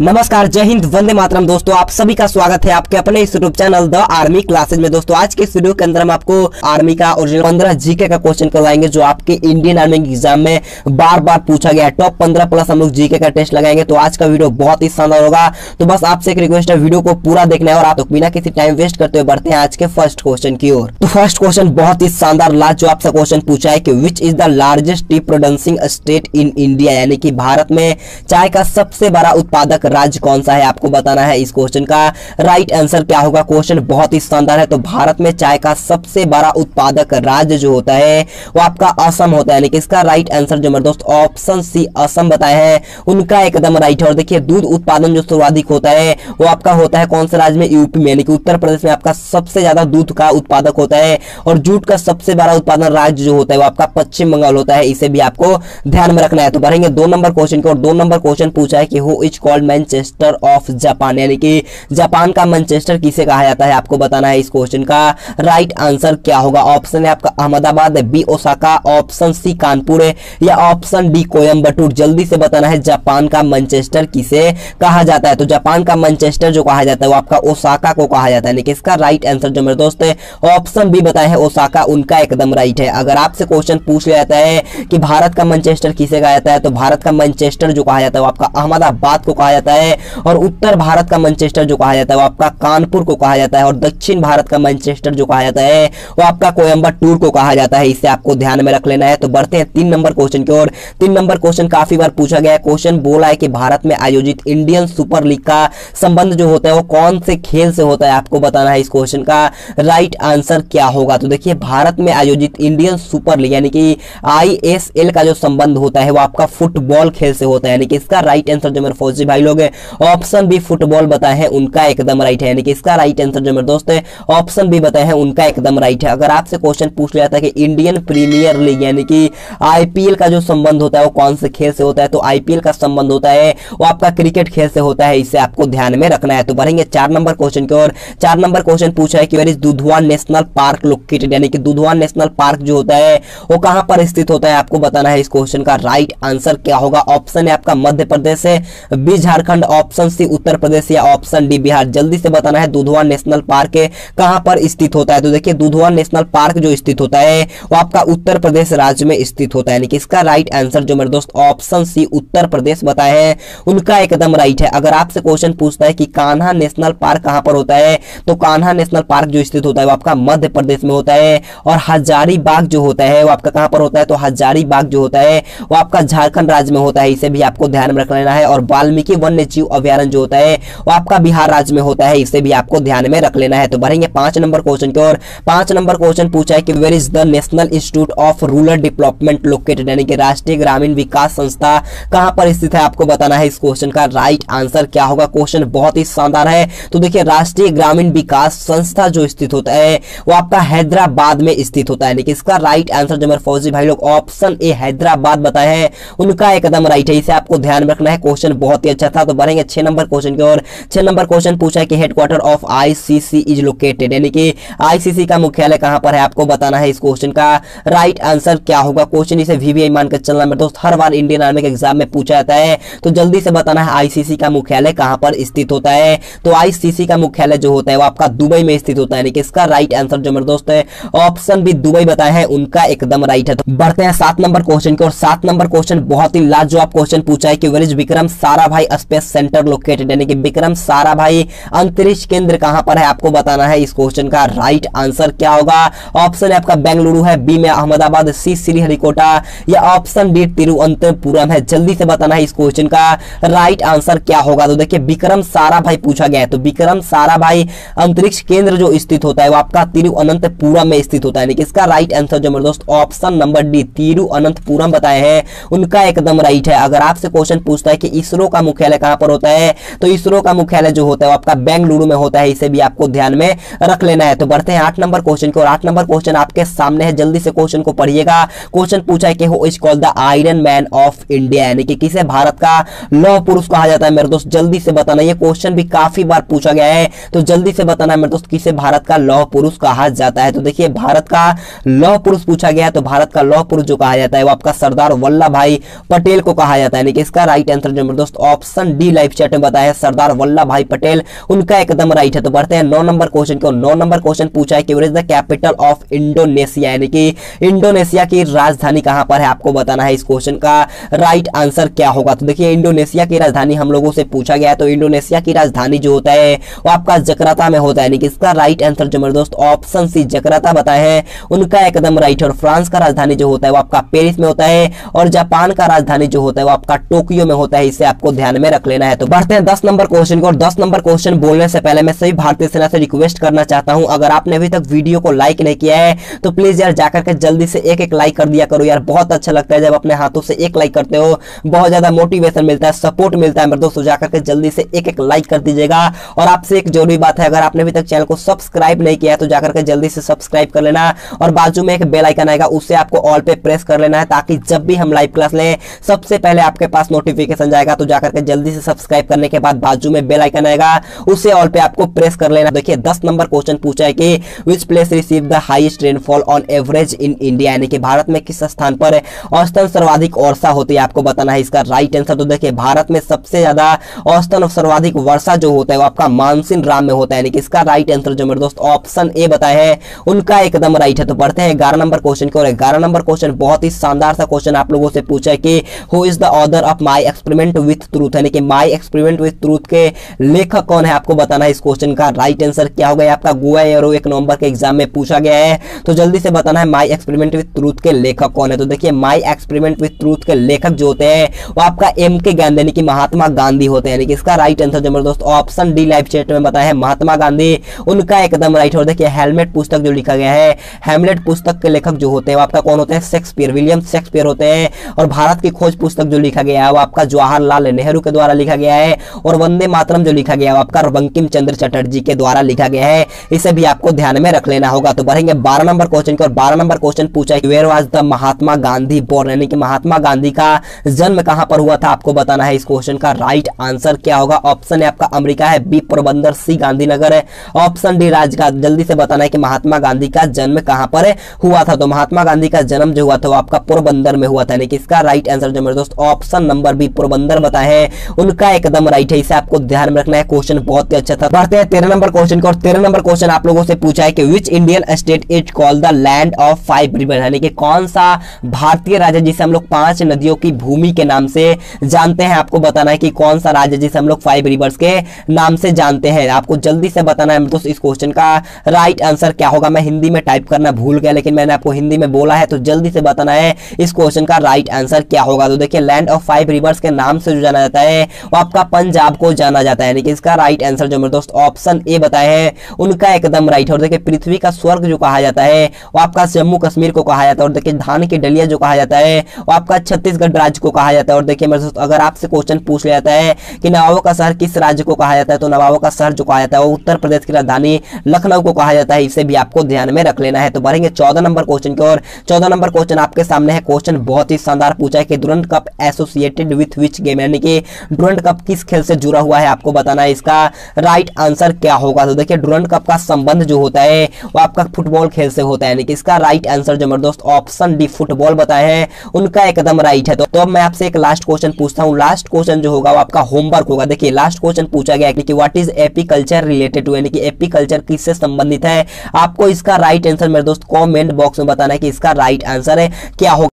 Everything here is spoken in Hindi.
नमस्कार, जय हिंद, वंदे मातरम। दोस्तों आप सभी का स्वागत है आपके अपने इस YouTube channel the army classes में। दोस्तों आज के इस वीडियो के अंदर हम आपको आर्मी का ओरिजिनल 15 जीके का क्वेश्चन करवाएंगे जो आपके इंडियन आर्मी के एग्जाम में बार बार पूछा गया है। टॉप 15 प्लस हम लोग जीके का टेस्ट लगाएंगे, तो आज का वीडियो बहुत ही शानदार होगा। तो बस आपसे एक रिक्वेस्ट है, वीडियो को पूरा देखना है और आप बिना किसी टाइम वेस्ट करते हुए बढ़ते हैं आज के फर्स्ट क्वेश्चन की ओर। तो फर्स्ट क्वेश्चन बहुत ही शानदार लाजवाब सा क्वेश्चन पूछा है कि which is the largest tea producing state in India, यानी कि भारत में चाय का सबसे बड़ा उत्पादक राज्य कौन सा है, आपको बताना है। इस क्वेश्चन का राइट आंसर क्या होगा? क्वेश्चन बहुत ही शानदार है। तो भारत में चाय का सबसे बड़ा उत्पादक राज्य जो होता है वो आपका असम होता है, लेकिन इसका राइट आंसर जो मेरे दोस्त ऑप्शन सी असम बताया है उनका एकदम राइट है। और देखिए दूध उत्पादन जो सर्वाधिक होता है वो आपका होता है कौन से राज्य में? यूपी में, यानी कि उत्तर प्रदेश में आपका सबसे ज्यादा दूध का उत्पादक होता है। और जूट का सबसे बड़ा उत्पादन राज्य जो होता है वो आपका पश्चिम बंगाल होता है, इसे भी आपको ध्यान में रखना है। तो बढ़ेंगे 2 नंबर क्वेश्चन की और। 2 नंबर क्वेश्चन पूछा है कि who is called Manchester of Japan, यानी कि जापान का मैनचेस्टर किसे कहा जाता है, आपको बताना है। इस क्वेश्चन का राइट आंसर क्या होगा? ऑप्शन है आपका Ahmedabad, B Osaka, option C Kanpur है, या ऑप्शन डी कोयम्बटूर। जल्दी से बताना है जापान का मैनचेस्टर किसे कहा जाता है। तो जापान का मैनचेस्टर जो कहा जाता है वो आपका ओसाका को कहा जाता है, लेकिन इसका राइट आंसर जो मेरे दोस्त ऑप्शन बी बताए हैं ओसाका, उनका एकदम राइट है। अगर आपसे क्वेश्चन पूछ लिया जाता है कि भारत का मैनचेस्टर किसे कहा जाता है, तो भारत का मैनचेस्टर जो कहा जाता है वो आपका अहमदाबाद को कहा जाता है, और उत्तर भारत का मैनचेस्टर जो कहा जाता है वो आपका कानपुर को कहा जाता है, और दक्षिण भारत का मैनचेस्टर जो कहा जाता है वो आपका कोयम्बटूर को कहा जाता है। इसे आपको ध्यान में रख लेना है। तो बढ़ते हैं 3 नंबर क्वेश्चन की ओर। 3 नंबर क्वेश्चन काफी बार पूछा गया है। क्वेश्चन बोला है कि भारत में आयोजित इंडियन सुपर लीग का संबंध जो होता है वो कौन से खेल से होता है, आपको बताना है। इस क्वेश्चन का राइट आंसर क्या होगा? तो देखिए भारत में आयोजित इंडियन सुपर लीग यानी कि ISL का जो संबंध होता है वो आपका फुटबॉल खेल से होता है, यानी कि इसका राइट आंसर जो मेरे फौजी भाई लोग ऑप्शन बी फुटबॉल बताए हैं उनका एकदम राइट है, यानी कि इसका राइट आंसर जो मेरे दोस्त ऑप्शन बी बताए हैं उनका एकदम राइट है। अगर आपसे क्वेश्चन पूछ लिया था कि इंडियन प्रीमियर लीग यानी कि IPL का जो संबंध होता है वो कौन से खेल से होता है, तो IPL का संबंध होता है वो आपका क्रिकेट खेल से होता है, इसे आपको ध्यान में रखना है। तो बढ़ेंगे 4 नंबर क्वेश्चन की ओर। 4 नंबर क्वेश्चन पूछा है कि where is Dudhwa national park located, यानी कि दुधवा नेशनल पार्क जो होता है वो कहां पर स्थित होता है, आपको बताना है। इस क्वेश्चन का राइट आंसर क्या होगा? ऑप्शन है आपका मध्य प्रदेश है, B Jharkhand, option C Uttar Pradesh, या ऑप्शन डी बिहार। जल्दी से बताना है दुधवा नेशनल पार्क कहां पर स्थित होता है। तो देखिए दुधवा नेशनल पार्क जो स्थित होता है वो आपका उत्तर प्रदेश राज्य में स्थित होता है, यानी कि इसका राइट आंसर जो मेरे दोस्त ऑप्शन सी उत्तर प्रदेश बताए हैं उनका एकदम राइट है। अगर आपसे क्वेश्चन पूछता है कि कान्हा नेशनल पार्क कहां पर होता है, तो कान्हा नेशनल पार्क जो स्थित होता है वो आपका मध्य प्रदेश में होता है, और हजारी बाग जो होता है वो आपका कहां पर होता है, तो हजारी बाग जो होता है वो आपका झारखंड राज्य में होता है, इसे भी आपको ध्यान में रख लेना है। और वाल्मीकि वन्य जीव अभ्यारण्य जो होता है वो आपका बिहार राज्य में होता है, इसे भी आपको ध्यान में रख लेना है। तो बढ़ेंगे 5 नंबर क्वेश्चन की ओर। 5 नंबर क्वेश्चन पूछा है कि where is the national institute of rural development located, यानी कि राष्ट्रीय ग्रामीण विकास संस्था कहां पर स्थित है, आपको बताना है। इस क्वेश्चन का राइट आंसर क्या होगा? क्वेश्चन बहुत ही शानदार है। तो देखिए राष्ट्रीय ग्रामीण विकास संस्था जो स्थित होता है वो आपका हैदराबाद में स्थित होता है, यानी कि इसका राइट आंसर जो मेरे फौजी भाई लोग ऑप्शन ए हैदराबाद बताए हैं उनका एकदम राइट है, इसे आपको ध्यान में रखना है। क्वेश्चन बहुत ही अच्छा था। तो बढ़ेंगे 6 नंबर क्वेश्चन की ओर। 6 नंबर क्वेश्चन पूछा है कि headquarter of ICC is located, यानी कि ICC का मुख्यालय कहां पर है, आपको बताना है। इस क्वेश्चन का राइट आंसर क्या होगा? क्वेश्चन इसे VVI मानकर चलना मेरे दोस्त, हर बार इंडियन आर्मी के एग्जाम में पूछा जाता है। तो जल्दी से बताना है ICC का मुख्यालय कहां पर स्थित होता है। तो ICC का मुख्यालय जो होता है वो आपका दुबई में स्थित होता है, यानी कि इसका राइट आंसर जो मेरे दोस्त ऑप्शन बी दुबई बताए हैं उनका एकदम राइट है। तो बढ़ते हैं 7 नंबर क्वेश्चन की और। 7 नंबर क्वेश्चन बहुत ही लाजवाब क्वेश्चन पूछा है कि वेयर इज विक्रम सारा भाई स्पेस सेंटर लोकेटेड, यानी कि विक्रम सारा भाई अंतरिक्ष केंद्र कहां पर है, आपको बताना है। इस क्वेश्चन का राइट आंसर क्या होगा? ऑप्शन है आपका बेंगलुरु है, बी में अहमदाबाद, सी श्रीहरिकोटा, या ऑप्शन डी तिरुवनंतपुरम है। जल्दी से बताना है इस क्वेश्चन का राइट आंसर क्या होगा। तो देखिए विक्रम सारा भाई पूछा गया है, तो विक्रम सारा भाई अंतरिक्ष केंद्र जो स्थित होता है वो आपका तिरुवनंतपुरम में स्थित होता है, यानी कि इसका राइट आंसर जो मेरे दोस्त ऑप्शन नंबर डी तिरुवनंतपुरम बताए हैं उनका एकदम राइट है। अगर आपसे क्वेश्चन पूछता है कि इसरो का मुख्यालय कहां पर होता है, तो इसरो का मुख्यालय जो होता है वो आपका बेंगलुरु में होता है, इसे भी आपको ध्यान में रख लेना है। तो बढ़ते हैं 8 नंबर क्वेश्चन को और। 8 नंबर क्वेश्चन आपके सामने है, जल्दी से क्वेश्चन को पढ़िएगा। क्वेश्चन पूछा है कि who is called the iron man of India, यानी कि किसे भारत का लौह पुरुष कहा जाता है मेरे दोस्त, जल्दी से बताना। ये क्वेश्चन भी काफी बार पूछा गया है, तो जल्दी से बताना मेरे दोस्त किसे भारत का लौह पुरुष कहा जाता है। तो देखिए भारत का लौह पुरुष पूछा गया है, तो भारत का लौह पुरुष जो कहा जाता है वो आपका सरदार वल्लभ भाई पटेल को कहा जाता है, यानी कि इसका राइट आंसर जो मेरे दोस्त option option D live chat में बताया सरदार वल्लभ भाई पटेल, उनका एकदम राइट है। तो बढ़ते हैं 9 नंबर क्वेश्चन को। 9 नंबर क्वेश्चन पूछा है कि what is the capital of Indonesia, यानी कि इंडोनेशिया की राजधानी कहां पर है, आपको बताना है इस क्वेश्चन का राइट आंसर क्या होगा। तो देखिए इंडोनेशिया की राजधानी हम लोगों से पूछा गया है, तो इंडोनेशिया की राजधानी जो होता है वो आपका जकार्ता में होता है, यानी कि इसका राइट आंसर जो मेरे दोस्त ऑप्शन सी जकार्ता बताए हैं उनका एकदम राइट। और फ्रांस का राजधानी जो होता है वो आपका पेरिस में होता है, और जापान का राजधानी जो होता है वो आपका टोक्यो में होता है, इसे आपको ध्यान में रख लेना है। तो बढ़ते हैं 10 नंबर क्वेश्चन को। 10 नंबर क्वेश्चन बोलने से पहले मैं सभी भारतीय सेना से रिक्वेस्ट करना चाहता हूं, अगर आपने अभी तक वीडियो को लाइक नहीं किया है तो प्लीज यार जाकर के जल्दी से एक एक लाइक कर दिया करो यार, बहुत अच्छा लगता है जब अपने हाथों से एक लाइक करते हो, बहुत ज्यादा मोटिवेशन मिलता है, सपोर्ट मिलता है मेरे दोस्तों, जाकर के जल्दी से एक एक लाइक कर दीजिएगा। और आपसे एक जरूरी बात है, अगर आपने अभी तक चैनल को सब्सक्राइब नहीं किया है तो जाकर के जल्दी से सब्सक्राइब कर लेना, और बाजू में एक बेल आइकन आएगा उससे आपको ऑल पे प्रेस कर लेना है, ताकि जब भी हम लाइव क्लास लें सबसे पहले आपके पास नोटिफिकेशन जाएगा। तो जाकर के जल्दी से सब्सक्राइब करने के बाद बाजू में बेल आइकन आएगा उसे ऑल पे आपको प्रेस कर लेना। देखिए 10 नंबर क्वेश्चन पूछा है कि which place receive the highest rainfall on average in India, यानी कि भारत में किस स्थान पर औसतन सर्वाधिक वर्षा होती है, आपको बताना है इसका राइट आंसर। तो देखिए भारत में सबसे ज्यादा औसतन और सर्वाधिक वर्षा जो होता है वो आपका मानसिन राम में होता है, यानी कि इसका राइट आंसर जो मेरे दोस्त ऑप्शन ए बताया है उनका एकदम राइट है। तो बढ़ते हैं 11 नंबर क्वेश्चन को। 11 नंबर क्वेश्चन बहुत ही शानदार सा क्वेश्चन आप लोगों से पूछा है कि who is the author of my experiment with truth, यानी कि माय एक्सपेरिमेंट विद ट्रुथ के लेखक कौन है, आपको बताना है इस क्वेश्चन का राइट आंसर क्या होगा, आपका गोवा एरो 1 नवंबर के एग्जाम में पूछा गया है, तो जल्दी से बताना है माय एक्सपेरिमेंट विद ट्रुथ के लेखक कौन है। तो देखिए माय एक्सपेरिमेंट विद ट्रुथ के लेखक जो होते हैं वो आपका एम के गांधी, यानी कि महात्मा गांधी होते हैं, यानी कि इसका राइट आंसर जो मेरे दोस्त ऑप्शन डी लाइव चैट में बताया है महात्मा गांधी, उनका एकदम राइट। और देखिए हेलमेट पुस्तक जो लिखा गया है, हेमलेट पुस्तक के लेखक जो होते हैं वो आपका कौन होते हैं, शेक्सपियर, विलियम शेक्सपियर होते हैं। और भारत की खोज पुस्तक जो लिखा गया है वो आपका जवाहरलाल नेहरू के द्वारा लिखा गया है, और वंदे मातरम जो लिखा गया है वो आपका बंकिम चंद्र चटर्जी के द्वारा लिखा गया है, इसे भी आपको ध्यान में रख लेना होगा। तो बढ़ेंगे 12 नंबर क्वेश्चन की। और 12 नंबर क्वेश्चन पूछा है where was the Mahatma Gandhi born, यानी कि महात्मा गांधी का जन्म कहां पर हुआ था, आपको बताना है इस क्वेश्चन का राइट आंसर क्या होगा। ऑप्शन है आपका अमेरिका है, बी पोरबंदर, सी गांधीनगर है, ऑप्शन डी राजघाट। जल्दी से बताना है कि महात्मा गांधी का जन्म कहां पर हुआ था, तो महात्मा गांधी का जन्म जो हुआ था वो आपका पोरबंदर में हुआ था, यानी कि इसका राइट आंसर जो मेरे दोस्त ऑप्शन नंबर बी पोरबंदर बताए हैं उनका एकदम राइट है, इसे आपको ध्यान में रखना है, क्वेश्चन बहुत ही अच्छा था। बढ़ते हैं 13 नंबर क्वेश्चन को। 13 नंबर क्वेश्चन आप लोगों से पूछा है कि which Indian state is called the land of 5 river, यानी कि कौन सा भारतीय राज्य जिसे हम लोग 5 नदियों की भूमि के नाम से जानते हैं, आपको बताना है कि कौन सा राज्य जिसे हम लोग 5 रिवर्स के नाम से जानते हैं, आपको जल्दी से बताना है दोस्त इस क्वेश्चन का राइट आंसर क्या होगा। मैं हिंदी में टाइप करना भूल गया, लेकिन मैंने आपको हिंदी में बोला है, तो जल्दी से बताना है इस क्वेश्चन का राइट आंसर क्या होगा। तो देखिए लैंड ऑफ 5 रिवर्स के नाम से जो जाना जाता है वो आपका पंजाब को जाना जाता है, यानी कि इसका राइट आंसर जो मेरे दोस्त ऑप्शन ए बताए हैं उनका एकदम राइट। और देखिए पृथ्वी का स्वर्ग जो कहा जाता है वो आपका जम्मू कश्मीर को कहा जाता है, और देखिए धान की डलिया जो कहा जाता है वो आपका छत्तीसगढ़ राज्य को कहा जाता है। और देखिए मेरे दोस्त अगर आपसे क्वेश्चन पूछ लिया जाता है कि नवाबों का शहर किस राज्य को कहा जाता है, तो नवाबों का शहर जो कहा जाता है वो उत्तर प्रदेश की राजधानी लखनऊ को कहा जाता है, इसे भी आपको ध्यान में रख लेना है। तो बढ़ेंगे 14 नंबर क्वेश्चन की। और 14 नंबर क्वेश्चन आपके सामने है, क्वेश्चन बहुत ही शानदार पूछा है कि Durand cup associated with which game, यानी कि डूरंड कप किस खेल से जुड़ा हुआ है, आपको बताना है इसका राइट आंसर क्या होगा। तो देखिए डूरंड कप का संबंध जो होता है वो आपका फुटबॉल खेल से होता है, यानी कि इसका राइट आंसर जो मेरे दोस्त ऑप्शन डी फुटबॉल बताए हैं उनका एकदम राइट है। तो अब मैं आपसे एक लास्ट क्वेश्चन पूछता हूँ, लास्ट क्वेश्चन जो होगा वो आपका होमवर्क होगा। देखिए लास्ट क्वेश्चन पूछा गया है कि what is apiculture related to, यानी कि एपिकल्चर किससे संबंधित है, आपको इसका राइट आंसर मेरे दोस्त कॉमेंट बॉक्स में बताना है कि इसका राइट आंसर है क्या होगा।